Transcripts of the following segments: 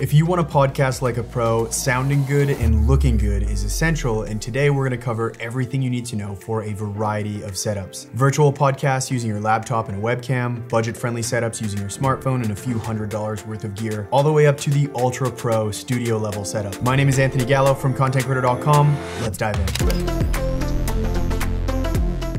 If you want a podcast like a pro, sounding good and looking good is essential, and today we're going to cover everything you need to know for a variety of setups. Virtual podcasts using your laptop and a webcam, budget-friendly setups using your smartphone and a few $100s worth of gear, all the way up to the ultra pro studio level setup. My name is Anthony Gallo from contentcreator.com. Let's dive in.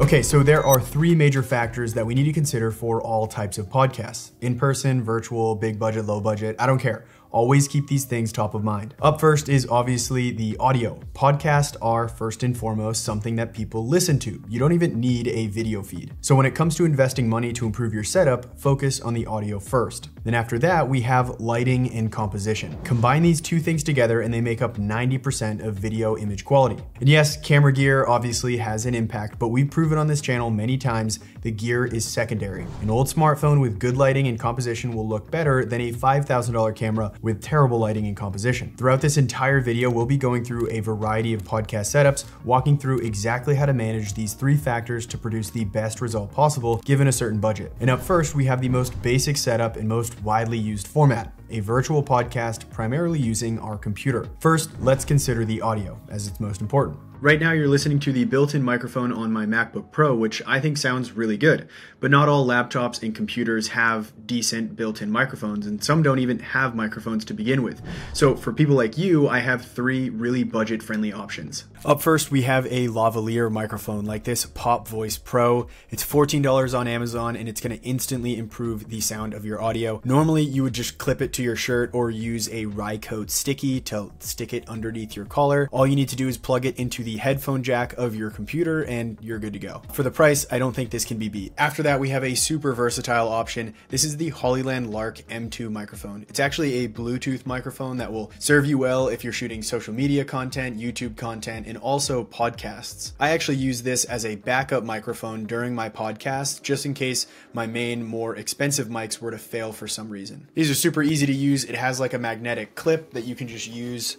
Okay, so there are three major factors that we need to consider for all types of podcasts. In-person, virtual, big budget, low budget, I don't care. Always keep these things top of mind. Up first is obviously the audio. Podcasts are first and foremost something that people listen to. You don't even need a video feed. So when it comes to investing money to improve your setup, focus on the audio first. Then after that, we have lighting and composition. Combine these two things together and they make up 90% of video image quality. And yes, camera gear obviously has an impact, but we've proven on this channel many times the gear is secondary. An old smartphone with good lighting and composition will look better than a $5,000 camera with terrible lighting and composition. Throughout this entire video, we'll be going through a variety of podcast setups, walking through exactly how to manage these three factors to produce the best result possible given a certain budget. And up first, we have the most basic setup and most widely used format, a virtual podcast primarily using our computer. First, let's consider the audio, as it's most important. Right now you're listening to the built-in microphone on my MacBook Pro, which I think sounds really good, but not all laptops and computers have decent built-in microphones, and some don't even have microphones to begin with. So for people like you, I have three really budget-friendly options. Up first, we have a lavalier microphone like this Pop Voice Pro. It's $14 on Amazon, and it's going to instantly improve the sound of your audio. Normally, you would just clip it to your shirt or use a Rycote sticky to stick it underneath your collar. All you need to do is plug it into the headphone jack of your computer and you're good to go. For the price, I don't think this can be beat. After that, we have a super versatile option. This is the Hollyland Lark M2 microphone. It's actually a Bluetooth microphone that will serve you well if you're shooting social media content, YouTube content, and also podcasts. I actually use this as a backup microphone during my podcasts, just in case my main, more expensive mics were to fail for some reason. These are super easy to use. It has like a magnetic clip that you can just use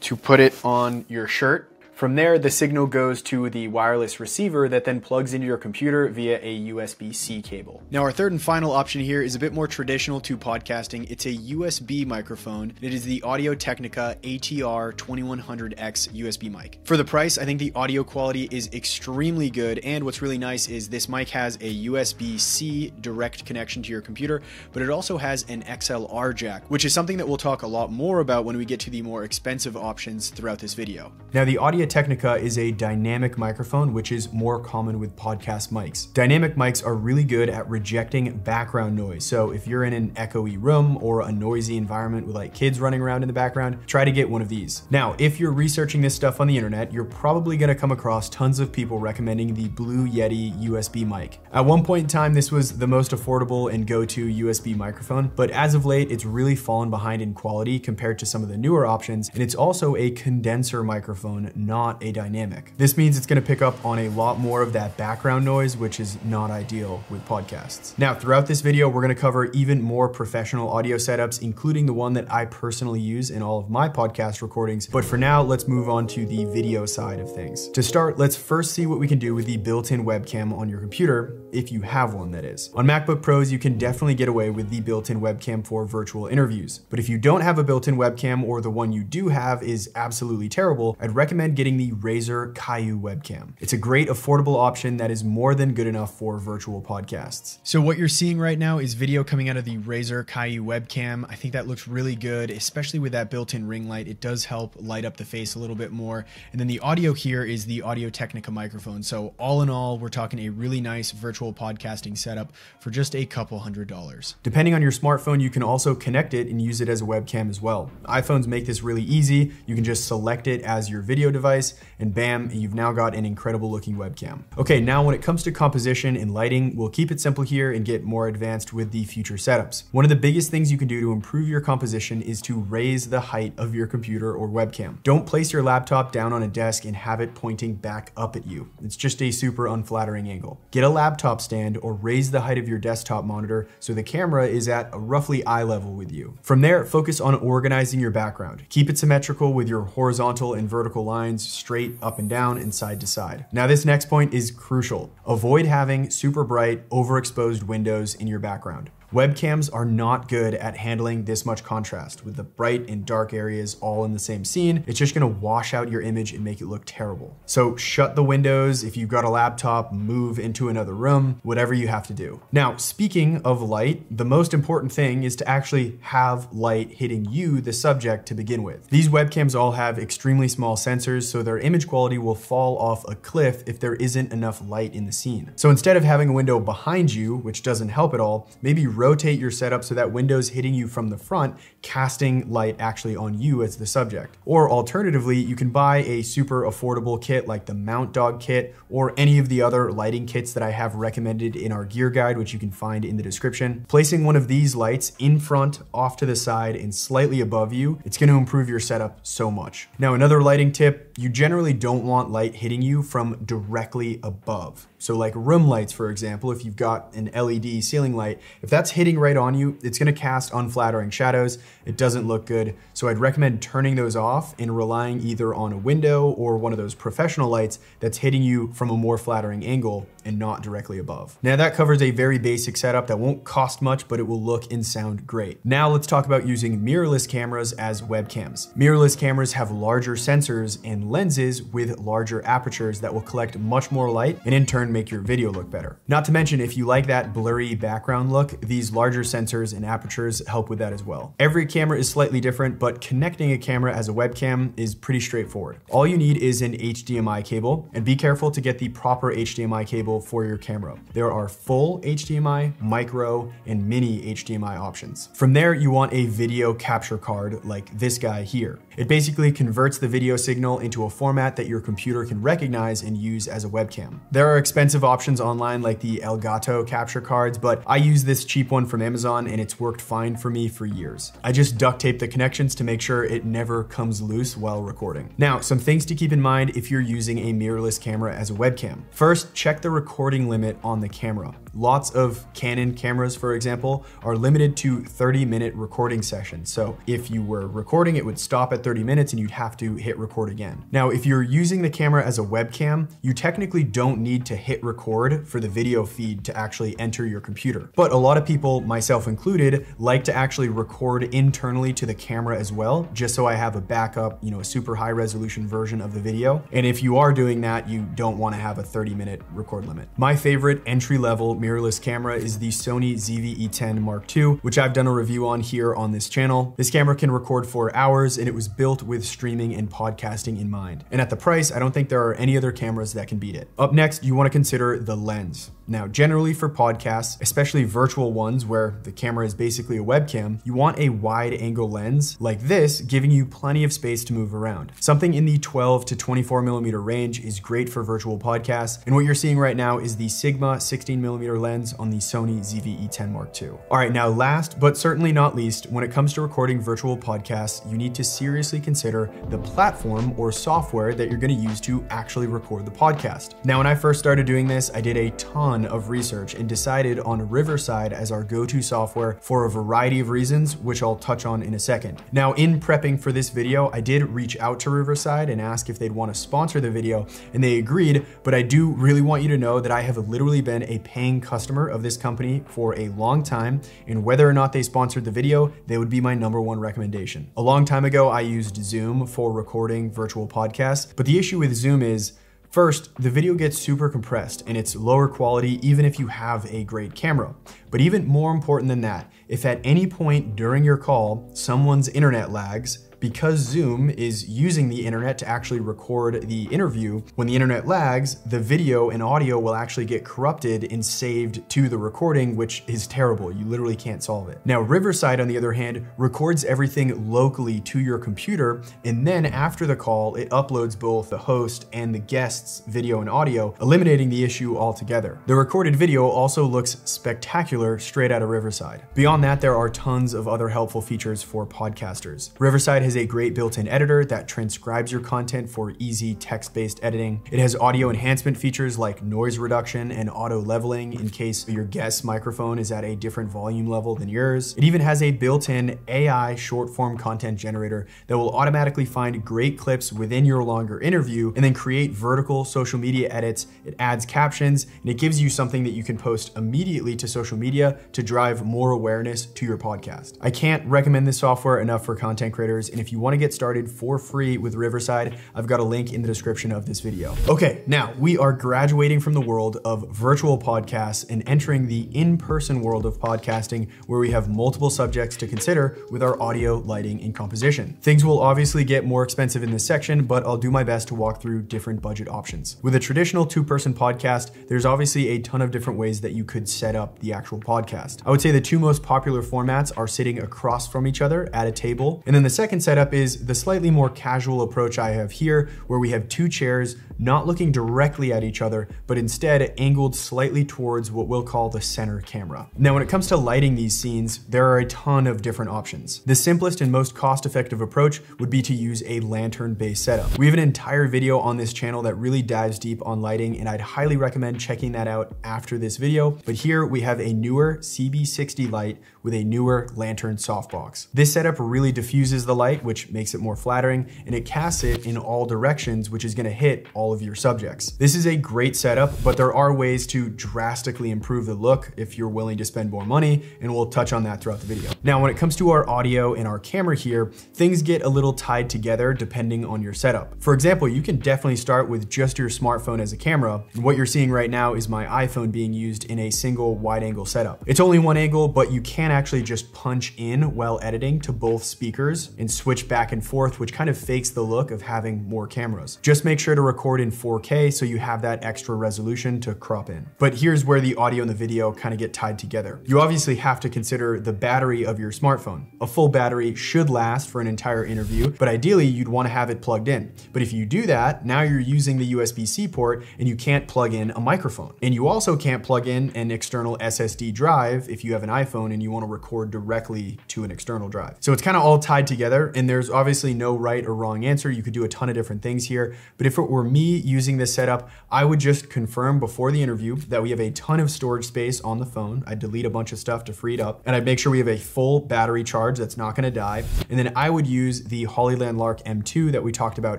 to put it on your shirt. From there, the signal goes to the wireless receiver that then plugs into your computer via a USB-C cable. Now, our third and final option here is a bit more traditional to podcasting. It's a USB microphone. It is the Audio-Technica ATR2100X USB mic. For the price, I think the audio quality is extremely good, and what's really nice is this mic has a USB-C direct connection to your computer, but it also has an XLR jack, which is something that we'll talk a lot more about when we get to the more expensive options throughout this video. Now, the Audio-Technica is a dynamic microphone, which is more common with podcast mics. Dynamic mics are really good at rejecting background noise. So if you're in an echoey room or a noisy environment with like kids running around in the background, try to get one of these. Now, if you're researching this stuff on the internet, you're probably gonna come across tons of people recommending the Blue Yeti USB mic. At one point in time, this was the most affordable and go-to USB microphone, but as of late, it's really fallen behind in quality compared to some of the newer options. And it's also a condenser microphone, not a dynamic. This means it's going to pick up on a lot more of that background noise, which is not ideal with podcasts. Now, throughout this video, we're going to cover even more professional audio setups, including the one that I personally use in all of my podcast recordings. But for now, let's move on to the video side of things. To start, let's first see what we can do with the built-in webcam on your computer, if you have one, that is. On MacBook Pros, you can definitely get away with the built-in webcam for virtual interviews. But if you don't have a built-in webcam, or the one you do have is absolutely terrible, I'd recommend getting the Razer Kiyo webcam. It's a great affordable option that is more than good enough for virtual podcasts. So what you're seeing right now is video coming out of the Razer Kiyo webcam. I think that looks really good, especially with that built-in ring light. It does help light up the face a little bit more. And then the audio here is the Audio-Technica microphone. So all in all, we're talking a really nice virtual podcasting setup for just a couple $100. Depending on your smartphone, you can also connect it and use it as a webcam as well. iPhones make this really easy. You can just select it as your video device, and bam, you've now got an incredible looking webcam. Okay, now when it comes to composition and lighting, we'll keep it simple here and get more advanced with the future setups. One of the biggest things you can do to improve your composition is to raise the height of your computer or webcam. Don't place your laptop down on a desk and have it pointing back up at you. It's just a super unflattering angle. Get a laptop stand or raise the height of your desktop monitor so the camera is at a roughly eye level with you. From there, focus on organizing your background. Keep it symmetrical with your horizontal and vertical lines straight up and down and side to side. Now this next point is crucial. Avoid having super bright, overexposed windows in your background. Webcams are not good at handling this much contrast. With the bright and dark areas all in the same scene, it's just gonna wash out your image and make it look terrible. So shut the windows. If you've got a laptop, move into another room, whatever you have to do. Now, speaking of light, the most important thing is to actually have light hitting you, the subject, to begin with. These webcams all have extremely small sensors, so their image quality will fall off a cliff if there isn't enough light in the scene. So instead of having a window behind you, which doesn't help at all, maybe rotate your setup so that window's hitting you from the front, casting light actually on you as the subject. Or alternatively, you can buy a super affordable kit like the Mount Dog kit or any of the other lighting kits that I have recommended in our gear guide, which you can find in the description. Placing one of these lights in front, off to the side, and slightly above you, it's gonna improve your setup so much. Now, another lighting tip, you generally don't want light hitting you from directly above. So like room lights, for example, if you've got an LED ceiling light, if that's hitting right on you, it's gonna cast unflattering shadows. It doesn't look good. So I'd recommend turning those off and relying either on a window or one of those professional lights that's hitting you from a more flattering angle and not directly above. Now that covers a very basic setup that won't cost much, but it will look and sound great. Now let's talk about using mirrorless cameras as webcams. Mirrorless cameras have larger sensors and lenses with larger apertures that will collect much more light and in turn make your video look better. Not to mention, if you like that blurry background look, these larger sensors and apertures help with that as well. Every camera is slightly different, but connecting a camera as a webcam is pretty straightforward. All you need is an HDMI cable, and be careful to get the proper HDMI cable for your camera. There are full HDMI, micro, and mini HDMI options. From there, you want a video capture card like this guy here. It basically converts the video signal into a format that your computer can recognize and use as a webcam. There are expensive options online like the Elgato capture cards, but I use this cheap one from Amazon and it's worked fine for me for years. I just duct tape the connections to make sure it never comes loose while recording. Now, some things to keep in mind if you're using a mirrorless camera as a webcam. First, check the recording limit on the camera. Lots of Canon cameras, for example, are limited to 30-minute recording sessions. So if you were recording, it would stop at 30 minutes and you'd have to hit record again. Now, if you're using the camera as a webcam, you technically don't need to hit record for the video feed to actually enter your computer. But a lot of people, myself included, like to actually record internally to the camera as well, just so I have a backup, a super high resolution version of the video. And if you are doing that, you don't want to have a 30-minute record limit. My favorite entry-level mirrorless camera is the Sony ZV-E10 Mark II, which I've done a review on here on this channel. This camera can record for hours and it was built with streaming and podcasting in mind. And at the price, I don't think there are any other cameras that can beat it. Up next, you want to consider the lens. Now, generally for podcasts, especially virtual ones where the camera is basically a webcam, you want a wide angle lens like this, giving you plenty of space to move around. Something in the 12 to 24mm range is great for virtual podcasts. And what you're seeing right now is the Sigma 16mm lens on the Sony ZV-E10 Mark II. All right, now last, but certainly not least, when it comes to recording virtual podcasts, you need to seriously consider the platform or software that you're gonna use to actually record the podcast. Now, when I first started doing this, I did a ton of research and decided on Riverside as our go-to software for a variety of reasons, which I'll touch on in a second. Now, in prepping for this video, I did reach out to Riverside and ask if they'd want to sponsor the video, and they agreed, but I do really want you to know that I have literally been a paying customer of this company for a long time, and whether or not they sponsored the video, they would be my #1 recommendation. A long time ago, I used Zoom for recording virtual podcasts, but the issue with Zoom is, first, the video gets super compressed and it's lower quality even if you have a great camera. But even more important than that, if at any point during your call, someone's internet lags, because Zoom is using the internet to actually record the interview, when the internet lags, the video and audio will actually get corrupted and saved to the recording, which is terrible. You literally can't solve it. Now, Riverside, on the other hand, records everything locally to your computer, and then after the call, it uploads both the host and the guest's video and audio, eliminating the issue altogether. The recorded video also looks spectacular straight out of Riverside. Beyond beyond that, there are tons of other helpful features for podcasters. Riverside has a great built-in editor that transcribes your content for easy text-based editing. It has audio enhancement features like noise reduction and auto leveling in case your guest's microphone is at a different volume level than yours. It even has a built-in AI short-form content generator that will automatically find great clips within your longer interview and then create vertical social media edits. It adds captions, and it gives you something that you can post immediately to social media to drive more awareness to your podcast. I can't recommend this software enough for content creators, and if you want to get started for free with Riverside, I've got a link in the description of this video. Okay, now we are graduating from the world of virtual podcasts and entering the in-person world of podcasting, where we have multiple subjects to consider with our audio, lighting, and composition. Things will obviously get more expensive in this section, but I'll do my best to walk through different budget options. With a traditional two-person podcast, there's obviously a ton of different ways that you could set up the actual podcast. I would say the two most popular formats are sitting across from each other at a table. And then the second setup is the slightly more casual approach I have here, where we have two chairs not looking directly at each other, but instead angled slightly towards what we'll call the center camera. Now, when it comes to lighting these scenes, there are a ton of different options. The simplest and most cost-effective approach would be to use a lantern-based setup. We have an entire video on this channel that really dives deep on lighting, and I'd highly recommend checking that out after this video. But here we have a newer CB60 light with a newer lantern softbox. This setup really diffuses the light, which makes it more flattering, and it casts it in all directions, which is gonna hit all of your subjects. This is a great setup, but there are ways to drastically improve the look if you're willing to spend more money, and we'll touch on that throughout the video. Now, when it comes to our audio and our camera here, things get a little tied together depending on your setup. For example, you can definitely start with just your smartphone as a camera, and what you're seeing right now is my iPhone being used in a single wide angle setup. It's only one angle, but you can actually just punch in while editing to both speakers and switch back and forth, which kind of fakes the look of having more cameras. Just make sure to record in 4K so you have that extra resolution to crop in. But here's where the audio and the video kind of get tied together. You obviously have to consider the battery of your smartphone. A full battery should last for an entire interview, but ideally you'd want to have it plugged in. But if you do that, now you're using the USB-C port and you can't plug in a microphone. And you also can't plug in an external SSD drive if you have an iPhone and you want to record directly to an external drive. So it's kind of all tied together, and there's obviously no right or wrong answer. You could do a ton of different things here, but if it were me using this setup, I would just confirm before the interview that we have a ton of storage space on the phone. I'd delete a bunch of stuff to free it up, and I'd make sure we have a full battery charge that's not going to die. And then I would use the Hollyland Lark M2 that we talked about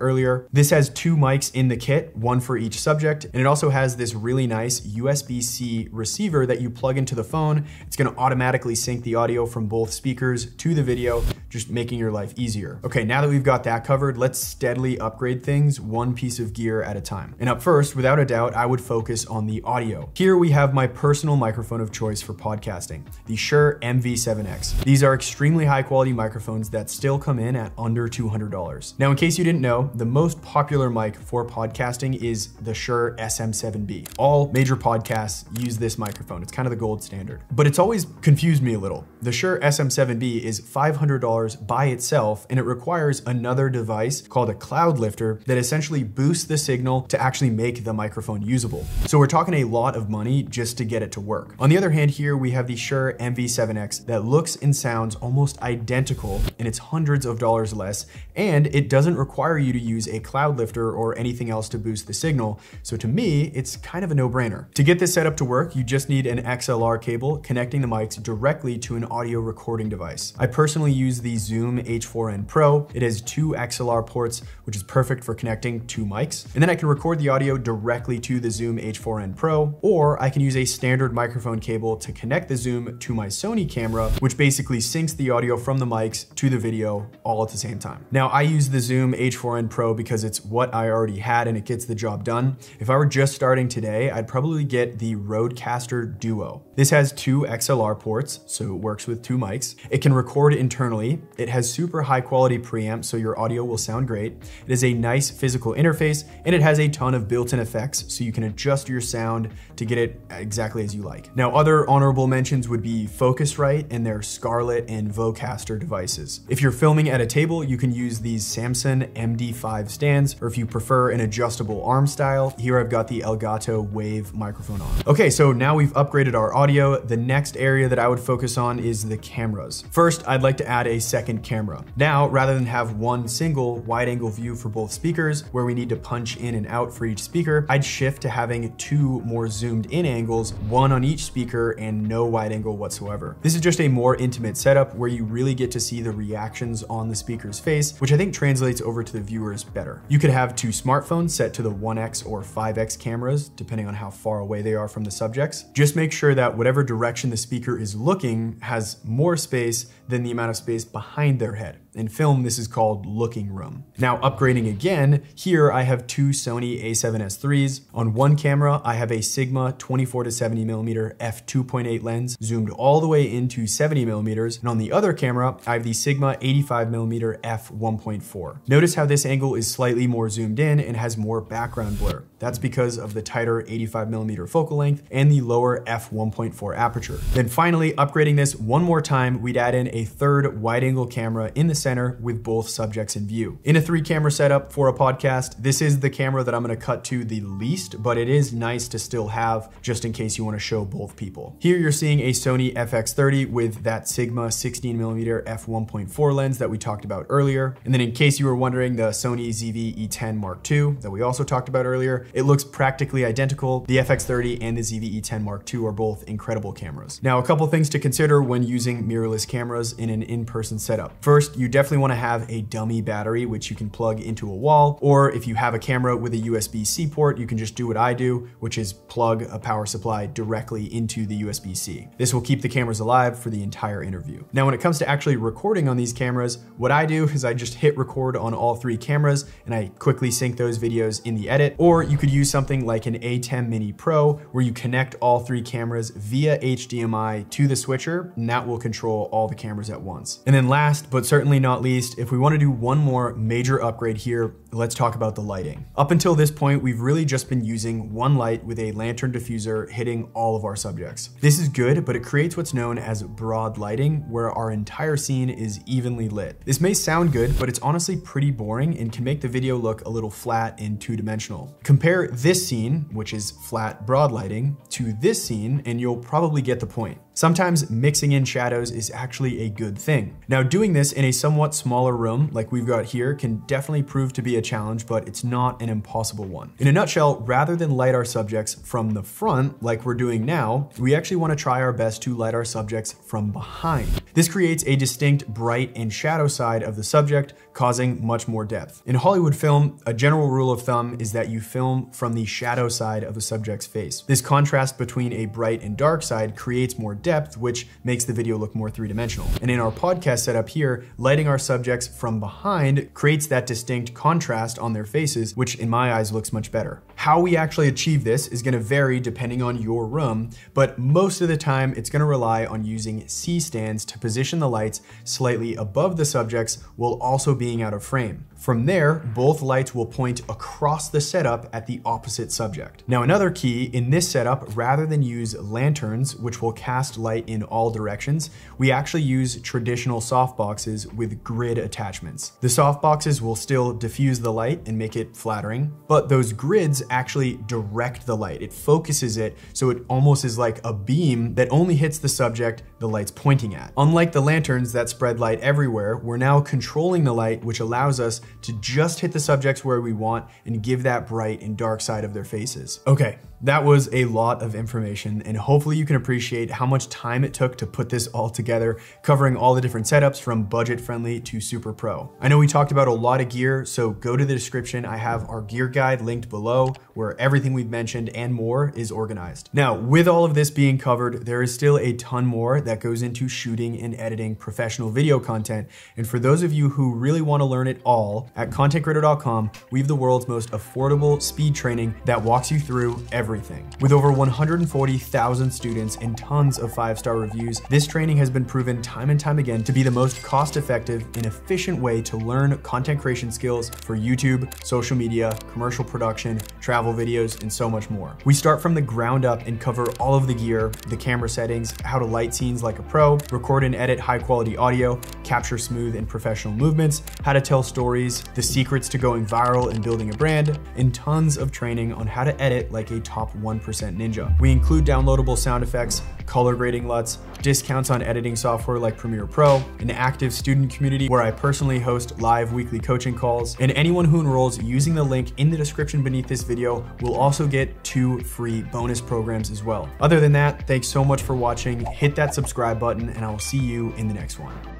earlier. This has two mics in the kit, one for each subject, and it also has this really nice USB-C receiver that you plug into the phone. It's going to automatically sync the audio from both speakers to the video, just making your life easier. Okay, now that we've got that covered, let's steadily upgrade things one piece of gear at a time. And up first, without a doubt, I would focus on the audio. Here we have my personal microphone of choice for podcasting, the Shure MV7X. These are extremely high quality microphones that still come in at under $200. Now, in case you didn't know, the most popular mic for podcasting is the Shure SM7B. All major podcasts use this microphone. It's kind of the gold standard, but it's always confused me a little. The Shure SM7B is $500 by itself, and it requires another device called a cloud lifter that essentially boosts the signal to actually make the microphone usable. So we're talking a lot of money just to get it to work. On the other hand, here we have the Shure MV7X that looks and sounds almost identical, and it's hundreds of dollars less, and it doesn't require you to use a cloud lifter or anything else to boost the signal. So to me, it's kind of a no-brainer. To get this setup to work, you just need an XLR cable connecting the mics directly to an audio recording device. I personally use the Zoom H4n Pro. It has two XLR ports, which is perfect for connecting two mics. And then I can record the audio directly to the Zoom H4n Pro, or I can use a standard microphone cable to connect the Zoom to my Sony camera, which basically syncs the audio from the mics to the video all at the same time. Now, I use the Zoom H4n Pro because it's what I already had and it gets the job done. If I were just starting today, I'd probably get the Rodecaster Duo. This has two XLR ports, so it works with two mics. It can record internally, quality. It has super high quality preamps, so your audio will sound great. It has a nice physical interface, and it has a ton of built-in effects, so you can adjust your sound to get it exactly as you like. Now, other honorable mentions would be Focusrite and their Scarlett and Vocaster devices. If you're filming at a table, you can use these Samson MD5 stands, or if you prefer an adjustable arm style, here I've got the Elgato Wave microphone on. Okay, so now we've upgraded our audio. The next area that I would focus on is the cameras. First, I'd like to add a second camera. Now, rather than have one single wide angle view for both speakers, where we need to punch in and out for each speaker, I'd shift to having two more zoomed in angles, one on each speaker and no wide angle whatsoever. This is just a more intimate setup where you really get to see the reactions on the speaker's face, which I think translates over to the viewers better. You could have two smartphones set to the 1X or 5X cameras, depending on how far away they are from the subjects. Just make sure that whatever direction the speaker is looking has more space than the amount of space behind their head. In film, this is called looking room. Now upgrading again, here I have two Sony A7S 3s. On one camera, I have a Sigma 24-70mm f2.8 lens zoomed all the way into 70mm. And on the other camera, I have the Sigma 85mm f1.4. Notice how this angle is slightly more zoomed in and has more background blur. That's because of the tighter 85mm focal length and the lower f1.4 aperture. Then finally, upgrading this one more time, we'd add in a third wide angle camera in the center with both subjects in view. In a three camera setup for a podcast, this is the camera that I'm gonna cut to the least, but it is nice to still have just in case you wanna show both people. Here you're seeing a Sony FX30 with that Sigma 16mm f1.4 lens that we talked about earlier. And then in case you were wondering, the Sony ZV-E10 Mark II that we also talked about earlier, it looks practically identical. The FX30 and the ZV-E10 Mark II are both incredible cameras. Now, a couple things to consider when using mirrorless cameras in an in-person setup. First, you definitely want to have a dummy battery, which you can plug into a wall, or if you have a camera with a USB-C port, you can just do what I do, which is plug a power supply directly into the USB-C. This will keep the cameras alive for the entire interview. Now, when it comes to actually recording on these cameras, what I do is I just hit record on all three cameras and I quickly sync those videos in the edit, or you could use something like an ATEM Mini Pro where you connect all three cameras via HDMI to the switcher, and that will control all the cameras at once. And then last, but certainly not least, if we want to do one more major upgrade here, let's talk about the lighting. Up until this point, we've really just been using one light with a lantern diffuser hitting all of our subjects. This is good, but it creates what's known as broad lighting, where our entire scene is evenly lit. This may sound good, but it's honestly pretty boring and can make the video look a little flat and two-dimensional. Compare this scene, which is flat broad lighting, to this scene, and you'll probably get the point. Sometimes mixing in shadows is actually a good thing. Now, doing this in a somewhat smaller room like we've got here can definitely prove to be a challenge, but it's not an impossible one. In a nutshell, rather than light our subjects from the front like we're doing now, we actually want to try our best to light our subjects from behind. This creates a distinct bright and shadow side of the subject, causing much more depth. In Hollywood film, a general rule of thumb is that you film from the shadow side of the subject's face. This contrast between a bright and dark side creates more depth, which makes the video look more three-dimensional. And in our podcast setup here, lighting our subjects from behind creates that distinct contrast on their faces, which in my eyes looks much better. How we actually achieve this is gonna vary depending on your room, but most of the time it's gonna rely on using C-stands to position the lights slightly above the subjects while also being out of frame. From there, both lights will point across the setup at the opposite subject. Now, another key in this setup, rather than use lanterns, which will cast light in all directions, we actually use traditional softboxes with grid attachments. The softboxes will still diffuse the light and make it flattering, but those grids actually direct the light. It focuses it, so it almost is like a beam that only hits the subject the light's pointing at. Unlike the lanterns that spread light everywhere, we're now controlling the light, which allows us to just hit the subjects where we want and give that bright and dark side of their faces. Okay, that was a lot of information, and hopefully you can appreciate how much time it took to put this all together, covering all the different setups from budget friendly to super pro. I know we talked about a lot of gear, so go to the description. I have our gear guide linked below where everything we've mentioned and more is organized. Now, with all of this being covered, there is still a ton more that goes into shooting and editing professional video content. And for those of you who really want to learn it all, all, at contentcreator.com, we have the world's most affordable speed training that walks you through everything. With over 140,000 students and tons of five-star reviews, this training has been proven time and time again to be the most cost-effective and efficient way to learn content creation skills for YouTube, social media, commercial production, travel videos, and so much more. We start from the ground up and cover all of the gear, the camera settings, how to light scenes like a pro, record and edit high-quality audio, capture smooth and professional movements, how to tell stories, the secrets to going viral and building a brand, and tons of training on how to edit like a top 1% ninja. We include downloadable sound effects, color grading LUTs, discounts on editing software like Premiere Pro, an active student community where I personally host live weekly coaching calls, and anyone who enrolls using the link in the description beneath this video will also get 2 free bonus programs as well. Other than that, thanks so much for watching, hit that subscribe button, and I will see you in the next one.